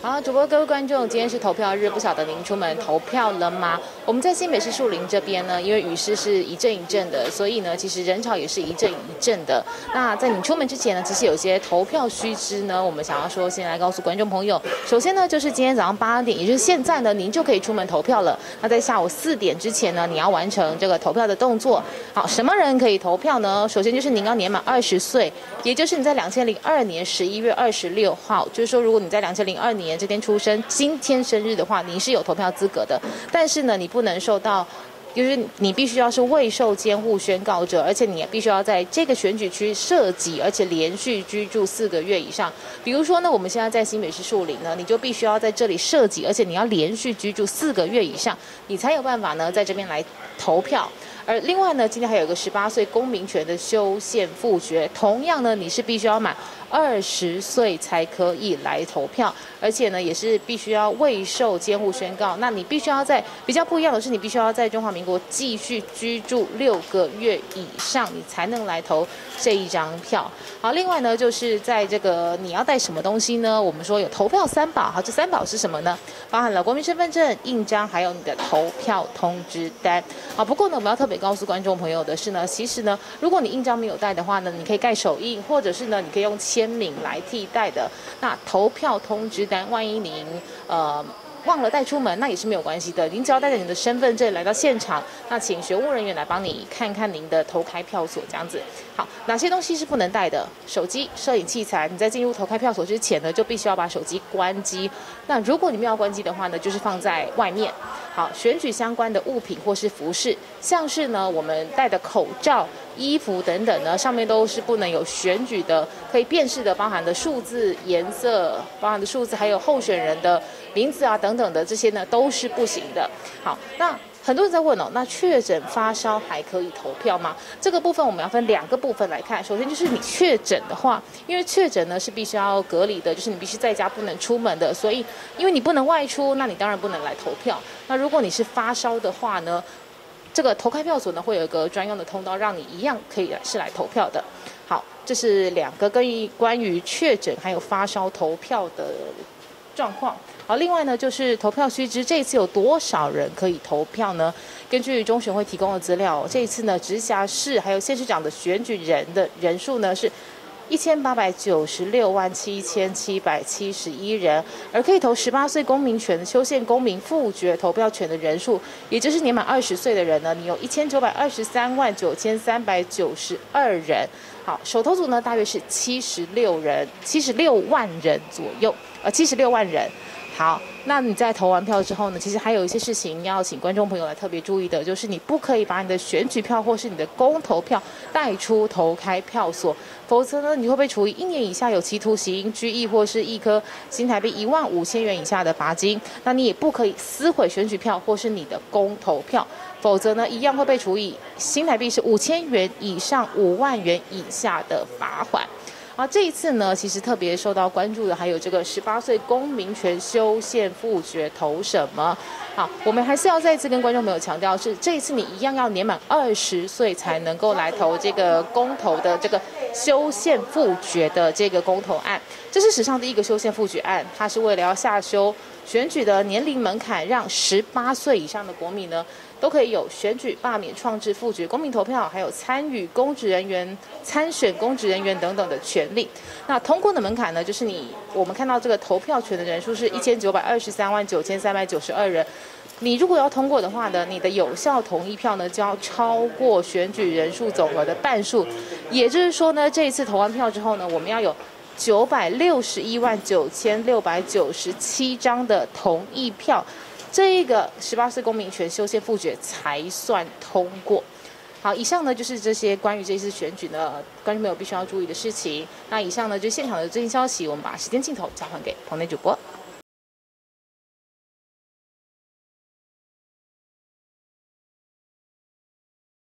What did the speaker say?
好，主播各位观众，今天是投票日，不晓得您出门投票了吗？我们在新北市树林这边呢，因为雨势是一阵一阵的，所以呢，其实人潮也是一阵一阵的。那在你出门之前呢，其实有些投票须知呢，我们想要说先来告诉观众朋友。首先呢，就是今天早上8点，也就是现在呢，您就可以出门投票了。那在下午4点之前呢，你要完成这个投票的动作。好，什么人可以投票呢？首先就是您要年满20岁，也就是你在2002年11月26号，就是说如果你在2002年这天出生，今天生日的话，您是有投票资格的。但是呢，你不能受到，就是你必须要是未受监护宣告者，而且你也必须要在这个选举区涉及，而且连续居住4个月以上。比如说呢，我们现在在新北市树林呢，你就必须要在这里涉及，而且你要连续居住4个月以上，你才有办法呢在这边来投票。而另外呢，今天还有一个18岁公民权的修宪复决，同样呢，你是必须要满20岁才可以来投票，而且呢，也是必须要未受监护宣告。那你必须要在比较不一样的是，你必须要在中华民国继续居住6个月以上，你才能来投这一张票。好，另外呢，就是在这个你要带什么东西呢？我们说有投票3宝，好，这3宝是什么呢？包含了国民身份证、印章，还有你的投票通知单。好，不过呢，我们要特别告诉观众朋友的是呢，其实呢，如果你印章没有带的话呢，你可以盖手印，或者是呢，你可以用签名来替代的。那投票通知单，万一您忘了带出门，那也是没有关系的。您只要带着您的身份证来到现场，那请学务人员来帮你看看您的投开票所这样子。好，哪些东西是不能带的？手机、摄影器材，你在进入投开票所之前呢，就必须要把手机关机。那如果你没有关机的话呢，就是放在外面。好，选举相关的物品或是服饰，像是呢我们戴的口罩、衣服等等呢，上面都是不能有选举的可以辨识的，包含的数字、颜色，包含的数字，还有候选人的名字啊等等的，这些呢都是不行的。好，那很多人在问哦，那确诊发烧还可以投票吗？这个部分我们要分2个部分来看。首先就是你确诊的话，因为确诊呢是必须要隔离的，就是你必须在家不能出门的，所以因为你不能外出，那你当然不能来投票。那如果你是发烧的话呢，这个投开票所呢会有一个专用的通道，让你一样可以是来投票的。好，这是2个关于确诊还有发烧投票的状况。好，另外呢，就是投票须知，这一次有多少人可以投票呢？根据中选会提供的资料，这一次呢，直辖市还有县市长的选举人的人数呢是18967771人，而可以投18岁公民权、修宪公民复决投票权的人数，也就是年满20岁的人呢，你有19239392人。好，首投组呢，大约是76万人左右，76万人。好，那你在投完票之后呢，其实还有一些事情要请观众朋友来特别注意的，就是你不可以把你的选举票或是你的公投票带出投开票所，否则呢，你会被处以1年以下有期徒刑、拘役或是1颗新台币15000元以下的罚金。那你也不可以撕毁选举票或是你的公投票，否则呢，一样会被处以新台币是5000元以上5万元以下的罚款。啊，这一次呢，其实特别受到关注的还有这个18岁公民权修宪复决投什么？好，我们还是要再次跟观众朋友强调，是这一次你一样要年满20岁才能够来投这个公投的这个修宪复决的这个公投案。这是史上第一个修宪复决案，它是为了要下修选举的年龄门槛，让18岁以上的国民呢，都可以有选举、罢免、创制、复决、公民投票，还有参与公职人员、参选公职人员等等的权利。那通过的门槛呢，就是我们看到这个投票权的人数是19239392人。你如果要通过的话呢，你的有效同意票呢就要超过选举人数总额的半数。也就是说呢，这一次投完票之后呢，我们要有9619697张的同意票，这一个18岁公民权修宪复决才算通过。好，以上呢就是这些关于这次选举呢，观众朋友必须要注意的事情。那以上呢就是现场的最新消息，我们把时间镜头交还给棚内主播。